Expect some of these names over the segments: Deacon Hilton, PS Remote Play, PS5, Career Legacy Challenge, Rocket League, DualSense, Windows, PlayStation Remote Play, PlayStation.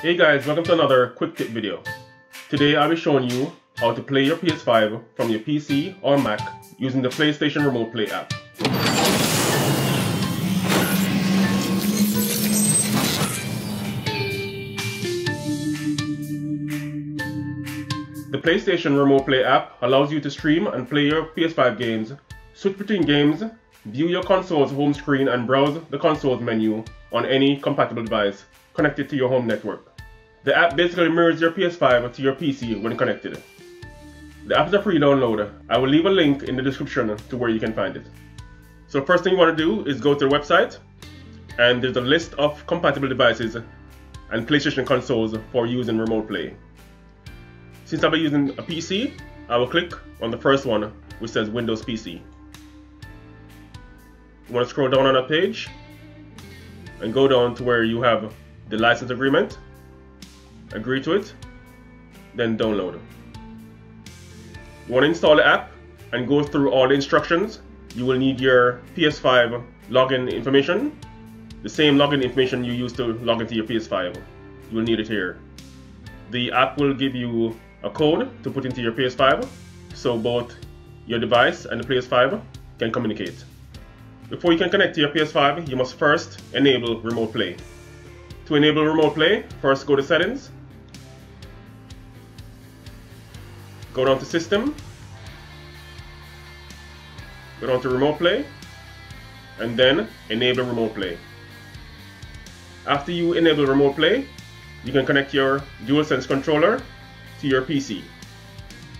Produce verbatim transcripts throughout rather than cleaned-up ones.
Hey guys, welcome to another quick tip video. Today I'll be showing you how to play your P S five from your P C or Mac using the PlayStation Remote Play app. The PlayStation Remote Play app allows you to stream and play your P S five games, switch between games, view your console's home screen and browse the console's menu on any compatible device connected to your home network. The app basically mirrors your P S five to your P C when connected. The app is a free download. I will leave a link in the description to where you can find it. So first thing you want to do is go to the website, and there's a list of compatible devices and PlayStation consoles for use in Remote Play. Since I'll be using a P C, I will click on the first one which says Windows P C. You want to scroll down on a page and go down to where you have the license agreement, agree to it, then download. You want to install the app and go through all the instructions. You will need your P S five login information, the same login information you used to log into your P S five. You will need it here. The app will give you a code to put into your P S five so both your device and the P S five can communicate. Before you can connect to your P S five, you must first enable Remote Play. To enable Remote Play, first go to Settings, go down to System, go down to Remote Play, and then enable Remote Play. After you enable Remote Play, you can connect your DualSense controller to your P C.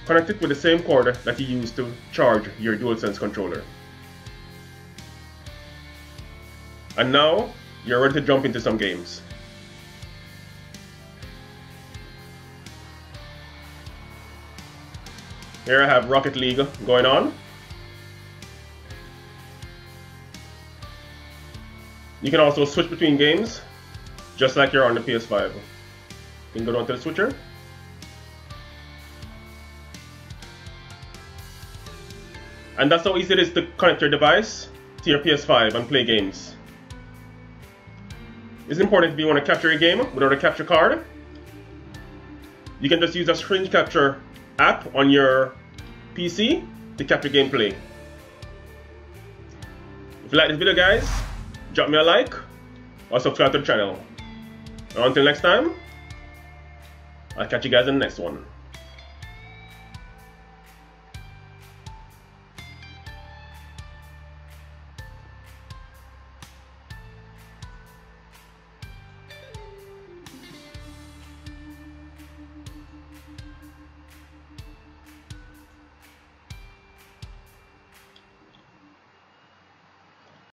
Connect it with the same cord that you use to charge your DualSense controller. And now you're ready to jump into some games. Here I have Rocket League going on. You can also switch between games, just like you're on the P S five. You can go down to the switcher. And that's how easy it is to connect your device to your P S five and play games. It's important if you want to capture a game without a capture card. You can just use a screen capture app on your P C to capture gameplay. If you like this video, guys, drop me a like or subscribe to the channel. And until next time, I'll catch you guys in the next one.